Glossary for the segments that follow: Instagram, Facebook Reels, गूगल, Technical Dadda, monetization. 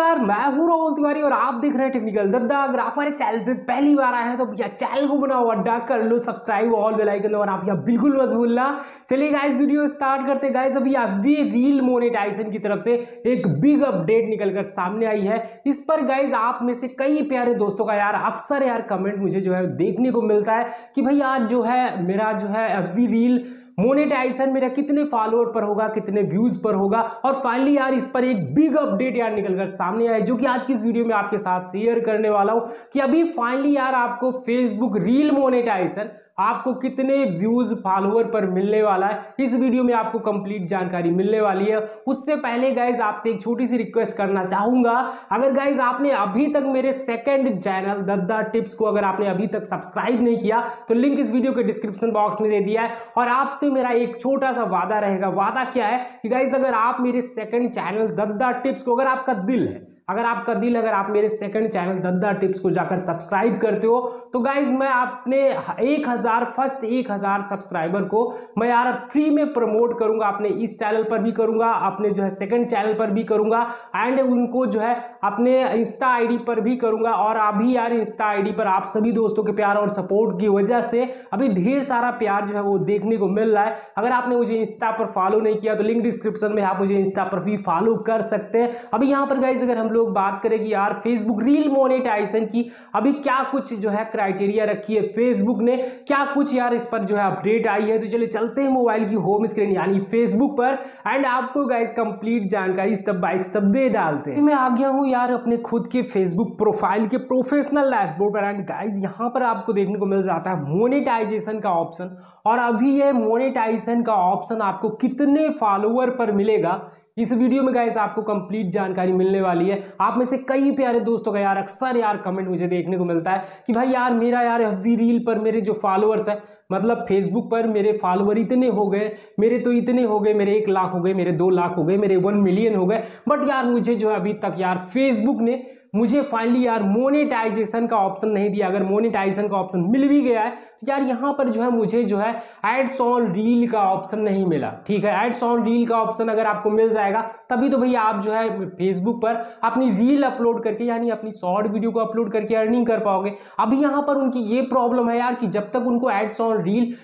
नमस्कार, मैं हूं राहुल तिवारी और आप देख रहे हैं टेक्निकल दद्दा। अगर आप हमारे चैनल पे पहली बार आए हैं तो भैया चैनल को बनाओ अड्डा कर लो सब्सक्राइब ऑल बेल आइकन और आप यहाँ बिल्कुल मत भूलना। चलिए गाइस वीडियो स्टार्ट करते हैं। गाइस अभी रील मोनेटाइजेशन की तरफ से एक बिग अपडेट निकलकर सामने आई है। इस पर गाइज आप में से कई प्यारे दोस्तों का यार अक्सर यार कमेंट मुझे जो है देखने को मिलता है कि भाई यार जो है मेरा जो है अभी रील मोनेटाइजेशन मेरा कितने फॉलोअर पर होगा, कितने व्यूज पर होगा। और फाइनली यार इस पर एक बिग अपडेट यार निकलकर सामने आया जो कि आज की इस वीडियो में आपके साथ शेयर करने वाला हूं कि अभी फाइनली यार आपको फेसबुक रील मोनेटाइजेशन आपको कितने व्यूज फॉलोअर पर मिलने वाला है। इस वीडियो में आपको कंप्लीट जानकारी मिलने वाली है। उससे पहले गाइज आपसे एक छोटी सी रिक्वेस्ट करना चाहूंगा, अगर गाइज आपने अभी तक मेरे सेकंड चैनल दद्दा टिप्स को अगर आपने अभी तक सब्सक्राइब नहीं किया तो लिंक इस वीडियो के डिस्क्रिप्शन बॉक्स में दे दिया है। और आपसे मेरा एक छोटा सा वादा रहेगा। वादा क्या है कि गाइज अगर आप मेरे सेकंड चैनल दद्दा टिप्स को अगर आप मेरे सेकंड चैनल दद्दा टिप्स को जाकर सब्सक्राइब करते हो तो गाइज मैं अपने 1,000 सब्सक्राइबर को मैं यार फ्री में प्रमोट करूंगा। अपने इस चैनल पर भी करूंगा, अपने जो है सेकंड चैनल पर भी करूंगा एंड उनको जो है अपने इंस्टा आईडी पर भी करूंगा। और अभी यार इंस्टा आईडी पर आप सभी दोस्तों के प्यार और सपोर्ट की वजह से अभी ढेर सारा प्यार जो है वो देखने को मिल रहा है। अगर आपने मुझे इंस्टा पर फॉलो नहीं किया तो लिंक डिस्क्रिप्शन में आप मुझे इंस्टा पर भी फॉलो कर सकते हैं। अभी यहाँ पर गाइज अगर हम लोग बात करें कि यार फेसबुक रील मोनेटाइजेशन की अभी क्या कुछ जो है क्राइटेरिया रखी है, फेसबुक ने क्या कुछ यार इस पर जो है अपडेट आई है, तो चलिए चलते हैं मोबाइल की होम स्क्रीन यानी फेसबुक पर एंड आपको गाइस कंप्लीट जानकारी स्टेप बाय स्टेप दे डालते हैं। मैं आ गया हूं यार अपने खुद के फेसबुक प्रोफाइल के प्रोफेशनल डैशबोर्ड पर एंड गाइस यहां पर आपको देखने को मिल जाता है मोनेटाइजेशन का ऑप्शन। और अभी ये मोनेटाइजेशन का ऑप्शन आपको कितने फॉलोअर पर मिलेगा इस वीडियो में गाइस आपको कंप्लीट जानकारी मिलने वाली है। आप में से कई प्यारे दोस्तों का यार अक्सर यार कमेंट मुझे देखने को मिलता है कि भाई यार मेरा यार एफबी रील पर मेरे जो फॉलोअर्स हैं मतलब फेसबुक पर मेरे फॉलोअर इतने हो गए, मेरे तो इतने हो गए, मेरे 1 लाख हो गए, मेरे 2 लाख हो गए, मेरे 1 मिलियन हो गए, बट यार मुझे जो है अभी तक यार फेसबुक ने मुझे फाइनली यार मोनेटाइजेशन का ऑप्शन नहीं दिया। अगर मोनेटाइजेशन का ऑप्शन मिल भी गया है तो यार यहाँ पर जो है मुझे जो है एड्स ऑन रील का ऑप्शन नहीं मिला। ठीक है, एड्स ऑन रील का ऑप्शन अगर आपको मिल जाएगा तभी तो भैया आप जो है फेसबुक पर अपनी रील अपलोड करके यानी अपनी शॉर्ट वीडियो को अपलोड करके अर्निंग कर पाओगे। अभी यहाँ पर उनकी ये प्रॉब्लम है यार कि जब तक उनको एड्स ऑन रील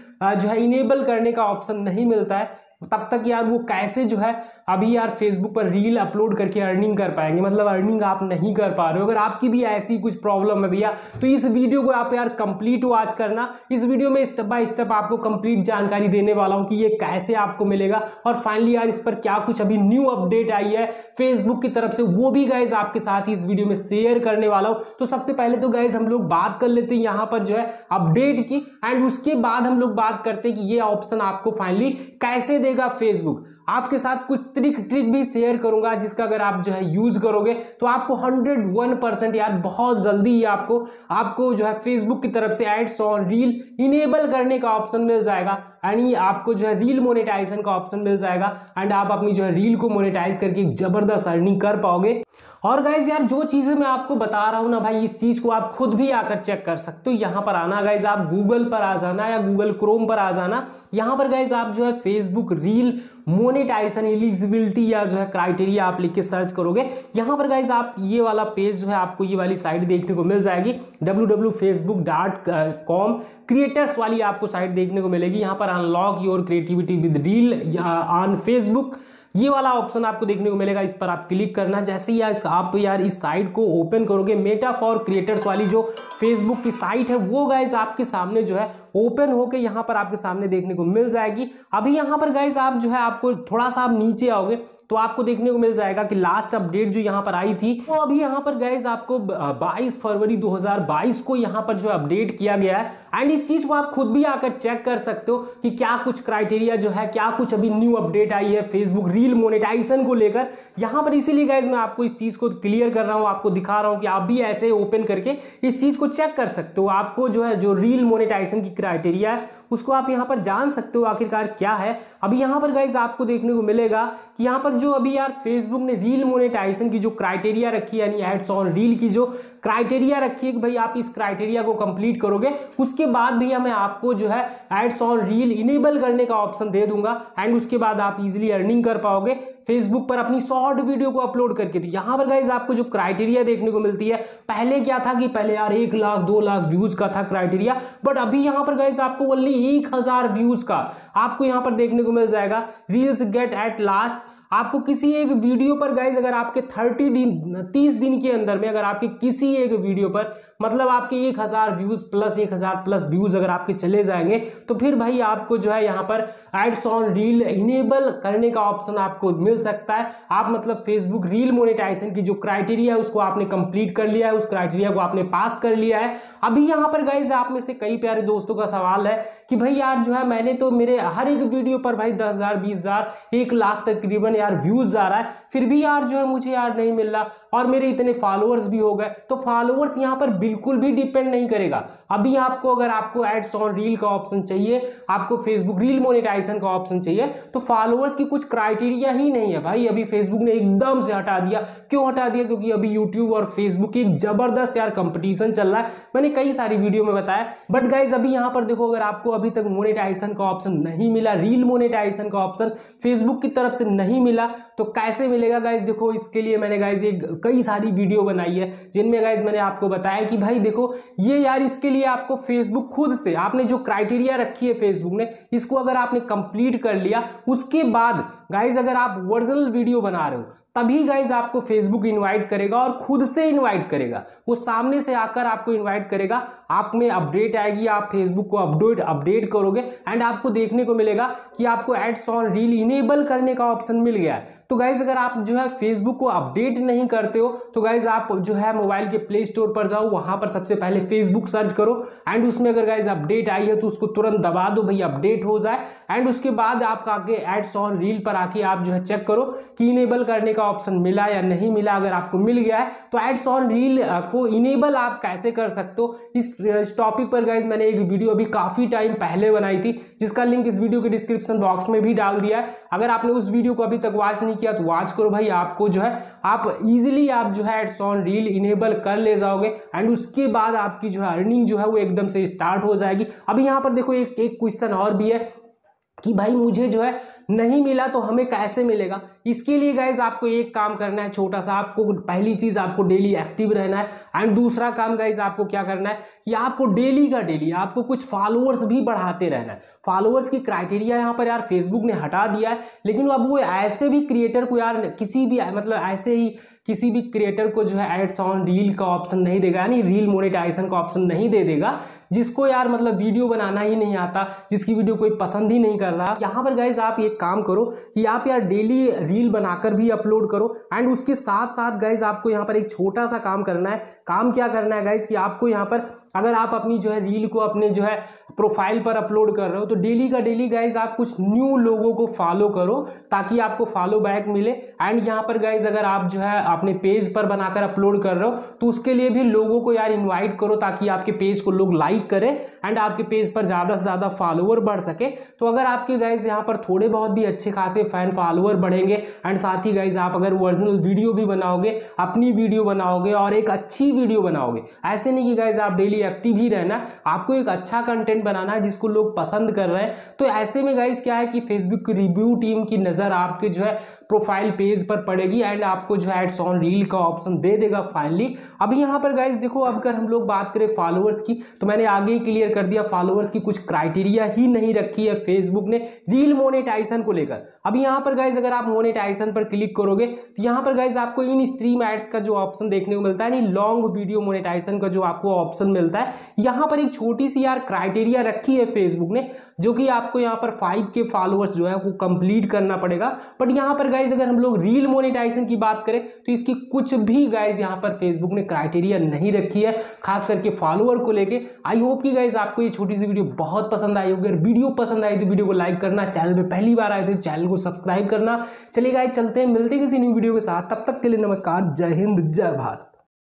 जो है इनेबल करने का ऑप्शन नहीं मिलता है तब तक यार वो कैसे जो है अभी यार फेसबुक पर रील अपलोड करके अर्निंग कर पाएंगे, मतलब अर्निंग आप नहीं कर पा रहे हो। अगर आपकी भी ऐसी कुछ प्रॉब्लम है भैया तो इस वीडियो को आप यार कंप्लीट वॉच करना। इस वीडियो में स्टेप बाय स्टेप आपको कंप्लीट जानकारी देने वाला हूं कि ये कैसे आपको मिलेगा और फाइनली यार इस पर क्या कुछ अभी न्यू अपडेट आई है फेसबुक की तरफ से, वो भी गाइज आपके साथ ही इस वीडियो में शेयर करने वाला हूँ। तो सबसे पहले तो गाइज हम लोग बात कर लेते हैं यहाँ पर जो है अपडेट की एंड उसके बाद हम लोग बात करते हैं कि ये ऑप्शन आपको फाइनली कैसे देगा फेसबुक। आपके साथ कुछ ट्रिक भी शेयर करूंगा जिसका अगर आप जो है यूज करोगे तो आपको 101% यार बहुत जल्दी ही आपको जो है फेसबुक की तरफ से एड्स ऑन रील इनेबल करने का ऑप्शन मिल जाएगा यानी आपको जो है रील मोनेटाइजेशन का ऑप्शन मिल जाएगा एंड आप अपनी जो है रील को मोनेटाइज करके जबरदस्त अर्निंग कर पाओगे। और गाइज यार जो चीजें मैं आपको बता रहा हूं ना भाई, इस चीज को आप खुद भी आकर चेक कर सकते हो। यहाँ पर आना गाइज, आप गूगल पर आ जाना या गूगल क्रोम पर आ जाना। यहाँ पर गाइज आप जो है फेसबुक रील मोनेटाइजेशन एलिजिबिलिटी या जो है क्राइटेरिया आप लिख के सर्च करोगे। यहाँ पर गाइज आप ये वाला पेज जो है आपको ये वाली साइट देखने को मिल जाएगी, www.facebook.com क्रिएटर्स वाली आपको साइट देखने को मिलेगी। यहाँ पर unlock your creativity with reel on Facebook ये वाला ऑप्शन आपको देखने को मिलेगा। इस पर आप क्लिक करना। जैसे ही आप यार इस साइट को ओपन करोगे, मेटा फॉर क्रिएटर्स वाली जो फेसबुक की साइट है वो गाइज आपके सामने जो है ओपन होके यहाँ पर आपके सामने देखने को मिल जाएगी। अभी यहाँ पर गाइज आप जो है आपको थोड़ा सा आप नीचे आओगे तो आपको देखने को मिल जाएगा कि लास्ट अपडेट जो यहाँ पर आई थी तो अभी यहाँ पर गाइज आपको 22 फरवरी 2022 को यहाँ पर जो अपडेट किया गया है एंड इस चीज को आप खुद भी आकर चेक कर सकते हो कि क्या कुछ क्राइटेरिया जो है क्या कुछ अभी न्यू अपडेट आई है फेसबुक रील मोनेटाइजेशन को लेकर यहाँ पर। इसीलिए गाइज मैं आपको इस चीज को क्लियर कर रहा हूँ, आपको दिखा रहा हूँ कि आप भी ऐसे ओपन करके इस चीज को चेक कर सकते हो। आपको जो है जो रील मोनेटाइजेशन की क्राइटेरिया है उसको आप यहाँ पर जान सकते हो आखिरकार क्या है। अभी यहाँ पर गाइज आपको देखने को मिलेगा कि यहाँ पर जो अभी यार फेसबुक ने रील मोनेटाइजेशन की जो क्राइटेरिया रखी है, यानी एड्स ऑन रील की जो क्राइटेरिया रखी है कि भाई आप इस क्राइटेरिया को कंप्लीट करोगे उसके बाद भैया मैं आपको जो है एड्स ऑन रील इनेबल करने का ऑप्शन दे दूंगा एंड उसके बाद आप इजिली अर्निंग कर पाओगे फेसबुक पर अपनी शॉर्ट वीडियो को अपलोड करके। तो यहाँ पर गाइज आपको जो क्राइटेरिया देखने को मिलती है, पहले क्या था कि पहले यार 1 लाख 2 लाख व्यूज का था क्राइटेरिया, बट अभी यहाँ पर गाइज आपको ओनली 1000 व्यूज का आपको यहाँ पर देखने को मिल जाएगा। रील्स गेट एट लास्ट, आपको किसी एक वीडियो पर गाइज अगर आपके 30 दिन 30 दिन के अंदर में अगर आपके किसी एक वीडियो पर मतलब आपके 1000 व्यूज प्लस 1000 प्लस व्यूज अगर आपके चले जाएंगे तो फिर भाई आपको जो है यहाँ पर एड्स ऑन रील इनेबल करने का ऑप्शन आपको मिल सकता है। आप मतलब फेसबुक रील मोनेटाइजेशन की जो क्राइटेरिया है उसको आपने कंप्लीट कर लिया है, उस क्राइटेरिया को आपने पास कर लिया है। अभी यहाँ पर गाइज आप में से कई प्यारे दोस्तों का सवाल है कि भाई यार जो है मैंने तो मेरे हर एक वीडियो पर भाई 10,000 20,000 1 लाख तकरीबन यार व्यूज आ रहा है, फिर भी यार जो है मुझे यार नहीं मिल रहा और मेरे इतने फॉलोअर्स भी हो गए। तो फॉलोअर्स यहाँ पर बिल्कुल भी डिपेंड नहीं करेगा। अभी आपको अगर आपको एड्स ऑन रील का ऑप्शन चाहिए, आपको फेसबुक रील मोनेटाइजेशन का ऑप्शन चाहिए, तो फॉलोअर्स की कुछ क्राइटेरिया ही नहीं है भाई। अभी फेसबुक ने एकदम से हटा दिया, क्यों हटा दिया? क्योंकि अभी यूट्यूब और फेसबुक की जबरदस्त यार कंपटीशन चल रहा है, मैंने कई सारी वीडियो में बताया। बट गाइज अभी यहाँ पर देखो, अगर आपको अभी तक मोनेटाइजेशन का ऑप्शन नहीं मिला, रील मोनेटाइजेशन का ऑप्शन फेसबुक की तरफ से नहीं मिला, तो कैसे मिलेगा गाइज? देखो इसके लिए मैंने गाइज एक कई सारी वीडियो बनाई है जिनमें गाइज मैंने आपको बताया कि भाई देखो ये यार इसके लिए आपको फेसबुक खुद से आपने जो क्राइटेरिया रखी है फेसबुक ने, इसको अगर आपने कंप्लीट कर लिया उसके बाद गाइज अगर आप ओरिजिनल वीडियो बना रहे हो तभी गाइज आपको फेसबुक इनवाइट करेगा और खुद से इनवाइट करेगा, वो सामने से आकर आपको इनवाइट करेगा। आप में अपडेट आएगी, आप फेसबुक को अपडेट करोगे एंड आपको देखने को मिलेगा कि आपको एड्स ऑन रील इनेबल करने का ऑप्शन मिल गया है। तो गाइज अगर आप जो है फेसबुक को अपडेट नहीं करते हो तो गाइज आप जो है मोबाइल के प्ले स्टोर पर जाओ, वहां पर सबसे पहले फेसबुक सर्च करो एंड उसमें अगर गाइज अपडेट आई है तो उसको तुरंत दबा दो भाई, अपडेट हो जाए एंड उसके बाद आप आके एड्स ऑन रील पर आके आप जो है चेक करो कि इनेबल करने का ऑप्शन मिला या नहीं मिला। अगर आपको मिल गया है तो एड्स ऑन रील को इनेबल आप कैसे कर सकते हो, इस टॉपिक पर गाइज मैंने एक वीडियो अभी काफी टाइम पहले बनाई थी जिसका लिंक इस वीडियो के डिस्क्रिप्शन बॉक्स में भी डाल दिया है। अगर आपने उस वीडियो को अभी तक वॉच नहीं किया तो वॉच करो भाई, आपको जो है आप इजिली आप जो है एड्स ऑन रील इनेबल कर ले जाओगे एंड उसके बाद आपकी जो है अर्निंग जो है वो एकदम से स्टार्ट हो जाएगी। अभी यहां पर देखो एक क्वेश्चन और भी है कि भाई मुझे जो है नहीं मिला तो हमें कैसे मिलेगा। इसके लिए गाइज आपको एक काम करना है छोटा सा, आपको पहली चीज आपको डेली एक्टिव रहना है एंड दूसरा काम गाइज आपको क्या करना है कि आपको डेली का डेली आपको कुछ फॉलोअर्स भी बढ़ाते रहना है। फॉलोअर्स की क्राइटेरिया यहाँ पर यार फेसबुक ने हटा दिया है, लेकिन अब वो ऐसे भी क्रिएटर को यार किसी भी मतलब ऐसे ही किसी भी क्रिएटर को जो है एड्स ऑन रील का ऑप्शन नहीं देगा, यानी रील मोनेटाइजेशन का ऑप्शन नहीं दे देगा जिसको यार मतलब वीडियो बनाना ही नहीं आता, जिसकी वीडियो कोई पसंद ही नहीं कर रहा। यहाँ पर गाइज आप एक काम करो कि आप यार डेली रील बनाकर भी अपलोड करो एंड उसके साथ साथ गाइज आपको यहाँ पर एक छोटा सा काम करना है। काम क्या करना है गाइज कि आपको यहाँ पर अगर आप अपनी जो है रील को अपने जो है प्रोफाइल पर अपलोड कर रहे हो तो डेली का डेली गाइज आप कुछ न्यू लोगों को फॉलो करो ताकि आपको फॉलो बैक मिले एंड यहाँ पर गाइज अगर आप जो है अपने पेज पर बनाकर अपलोड कर रहे हो तो उसके लिए भी लोगों को यार इनवाइट करो ताकि आपके पेज को लोग लाइक करें एंड आपके पेज पर ज़्यादा से ज़्यादा फॉलोअर बढ़ सके। तो अगर आपके गाइज यहाँ पर थोड़े बहुत भी अच्छे खासे फैन फॉलोअर बढ़ेंगे एंड साथ ही गाइज आप अगर ओरिजिनल वीडियो भी बनाओगे, अपनी वीडियो बनाओगे और एक अच्छी वीडियो बनाओगे, ऐसे नहीं कि गाइज आप डेली एक्टिव ही रहना, आपको एक अच्छा कंटेंट बनाना है जिसको लोग पसंद कर रहे हैं। तो ऐसे में गाइज क्या है कि फेसबुक की रिव्यू टीम की नज़र आपके जो है प्रोफाइल पेज पर पड़ेगी एंड आपको जो है एड्स ऑन रील का ऑप्शन दे देगा फाइनली। अभी यहाँ पर गाइज देखो अगर हम लोग बात करें फॉलोअर्स की तो मैंने आगे ही क्लियर कर दिया, फॉलोअर्स की कुछ क्राइटेरिया ही नहीं रखी है फेसबुक ने रील मोनेटाइजेशन को लेकर। अभी यहाँ पर गाइज अगर आप मोनेटाइजेशन पर क्लिक करोगे तो यहाँ पर गाइज आपको इन स्ट्रीम एड्स का जो ऑप्शन देखने को मिलता है, यानी लॉन्ग वीडियो मोनेटाइजेशन का जो आपको ऑप्शन मिलता है, यहाँ पर एक छोटी सी यार क्राइटेरिया रखी है फेसबुक ने जो कि आपको यहाँ पर 5K फॉलोअर्स जो है वो कंप्लीट करना पड़ेगा। बट यहाँ पर गाइज अगर हम लोग रील मोनेटाइजेशन की बात करें तो इसकी कुछ भी गाइज यहाँ पर फेसबुक ने क्राइटेरिया नहीं रखी है खास करके फॉलोअर को लेके। आई होप कि गाइज आपको ये छोटी सी वीडियो बहुत पसंद आई होगी। अगर वीडियो पसंद आई तो वीडियो को लाइक करना, चैनल पे पहली बार आए तो चैनल को सब्सक्राइब करना। चलिए गाइज चलते हैं, मिलते हैं किसी नई वीडियो के साथ, तब तक के लिए नमस्कार, जय हिंद, जय भारत।